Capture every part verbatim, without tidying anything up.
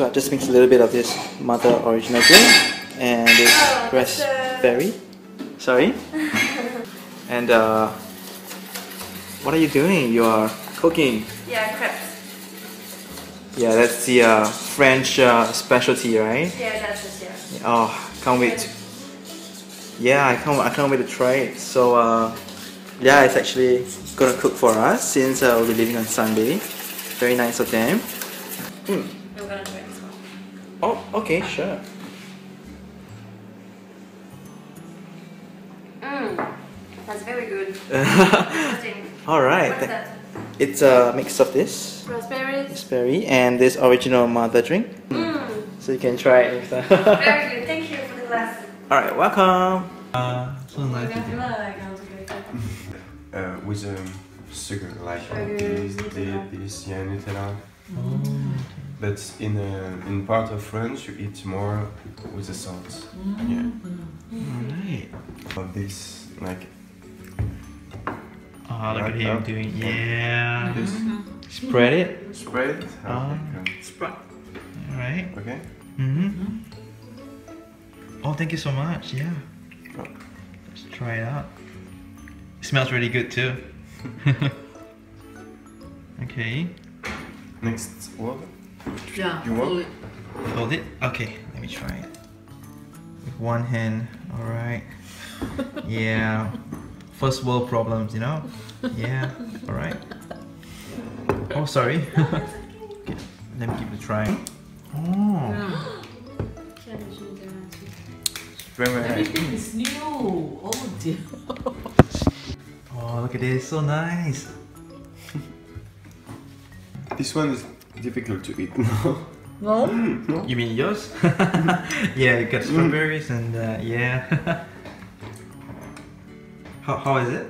So I just mix a little bit of this Mother Original Grain and this oh, raspberry. Sorry? And uh, what are you doing? You are cooking? Yeah, crepes. Yeah, that's the uh, French uh, specialty, right? Yeah, that's it, yeah. Oh, can't wait. To, yeah, I can't, I can't wait to try it. So, uh, yeah, it's actually gonna cook for us since uh, we'll be leaving on Sunday. Very nice of them. Mm. We're gonna try this one. Oh, okay, sure. Mmm, that's very good. Alright. What's that? It's a mix of this raspberry, raspberry and this original Mother drink. Mm. So you can try it. Very good. Thank you for the glass. All right, welcome. Uh, so nice to do. Uh, with um, sugar, like sugar, this, Nutella. this, yeah, Nutella. Mm. But in uh, in part of France, you eat more with the salt. Mm. Yeah. All right. Of this, like. Oh, look right at him up. doing yeah. This. Spread it. Spread it. Oh. Okay. Spread. All right. Okay. Mhm. Mm oh, thank you so much. Yeah. Oh. Let's try it out. It smells really good too. Okay. Next, what? Yeah. You want? Hold it. Okay. Let me try it. With one hand. All right. Yeah. First world problems, you know? Yeah, alright. Oh, sorry. Okay, let me give it a try. Oh! Everything is new! Oh dear! Oh, look at this, so nice! This one is difficult to eat now. No? No? You mean yours? Yeah, you got strawberries and uh, yeah. How, how is it?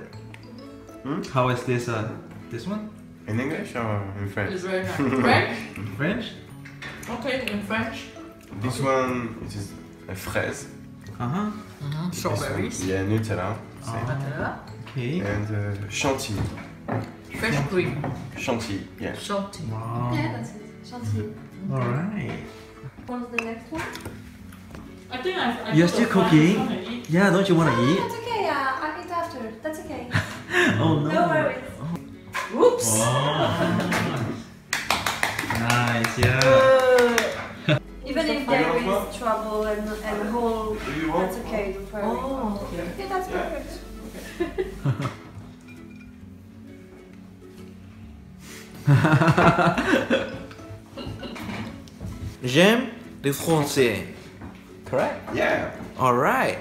Hmm? How is this uh, this one? In English or in French? It's very nice. French? In French? Okay, in French. This okay. one, it is a fraise. Uh huh. Mm-hmm. Strawberries. Yeah, Nutella. Oh. Nutella. Okay. And uh, Chantilly. Fresh cream. Chantilly, yeah. Chantilly. Wow. Yeah, that's it. Chantilly. Alright. What's the next one? I think I've, I've You're still cooking? Yeah, don't you want to eat? That's okay. Oh no. No worries. Whoops. Wow. Nice, yeah. Even if there is trouble and, and whole, that's okay. Don't worry. Oh, okay. Okay, that's perfect. J'aime le français. Correct? Yeah. All right.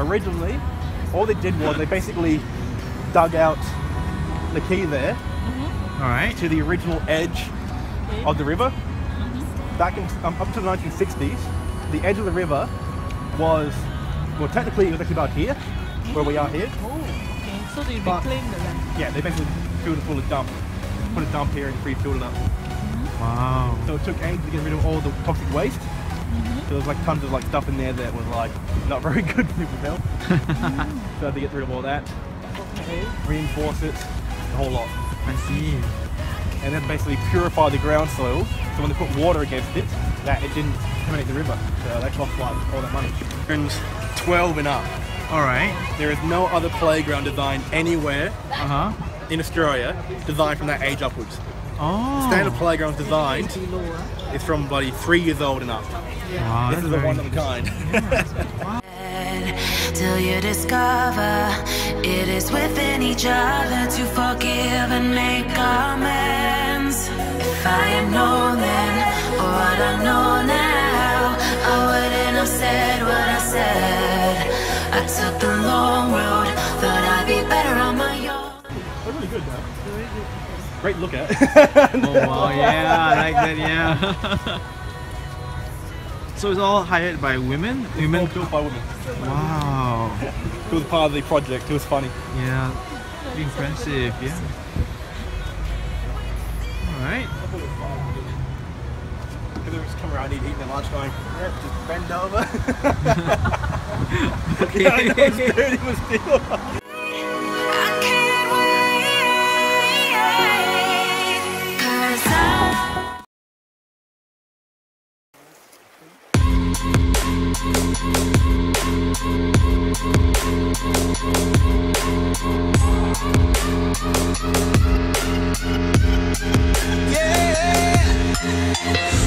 Originally, all they did was they basically dug out the quay there mm-hmm. all right. to the original edge okay. of the river. Mm-hmm. Back in, um, up to the nineteen sixties, the edge of the river was, well technically it was actually about here, where we are here. Oh, okay. So they reclaimed the land? Yeah, they basically filled it full of dump. Put a dump here and pre-filled it up. Mm-hmm. Wow. So it took ages to get rid of all the toxic waste. Mm-hmm. There was like tons of like stuff in there that was like not very good for people's health. So I had to get rid of all that, okay. reinforce it, the whole lot. I see. And then basically purify the ground soil, so when they put water against it, that it didn't contaminate the river. So they cost like all that money. Turns twelve and up. All right. There is no other playground designed anywhere uh-huh. in Australia designed from that age upwards. Oh. Standard playground designed is from bloody three years old and up. Yeah. Wow, this is a one of a kind. Till you discover it is within each other to forgive and make amends. If I am known then, or what I know now, I wouldn't have said what I said. I took the long road, thought I'd be better on my own. They're really good though. Really good. Great look at. Oh wow, yeah, I like that, yeah. So it's all hired by women? It's women? All built by women. Wow. It was part of the project, it was funny. Yeah. Impressive, yeah. Alright. There was coming around eating and lunch going, yep, just bend over. God, that was dirty, was still.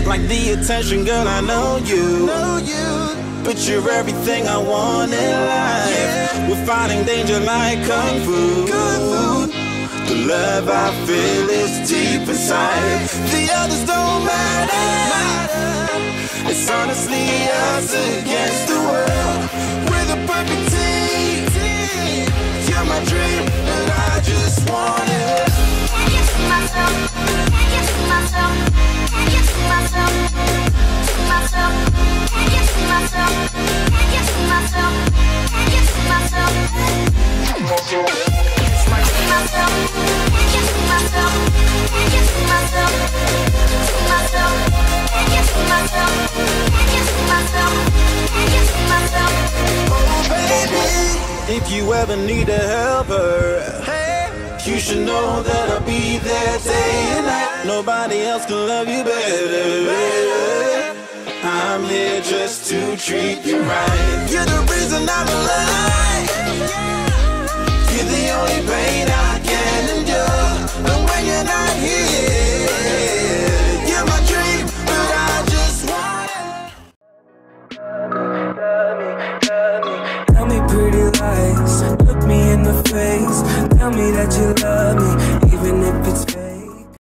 Like the attention, girl, I know you, know you. But you're everything I want in life, yeah. We're fighting danger like Kung Fu. Kung Fu. The love I feel is deep inside. The others don't matter. It's honestly us against the world. We're the perfect team. You're my dream, and I just want it. Can't get to myself, can't get to myself, can't get to myself, to myself, can't get to myself, can't get to myself, can't get to myself, can't get to myself. If you ever need a helper, hey, you should know that I'll be there day and night. Nobody else can love you better, better. I'm here just to treat you right. You're the reason I'm alive. You're the only pain I can endure. And when you're not here, you're my dream, but I just want it. Love me, love me, love me. Tell me pretty lies, look me in the face. Tell me that you love me.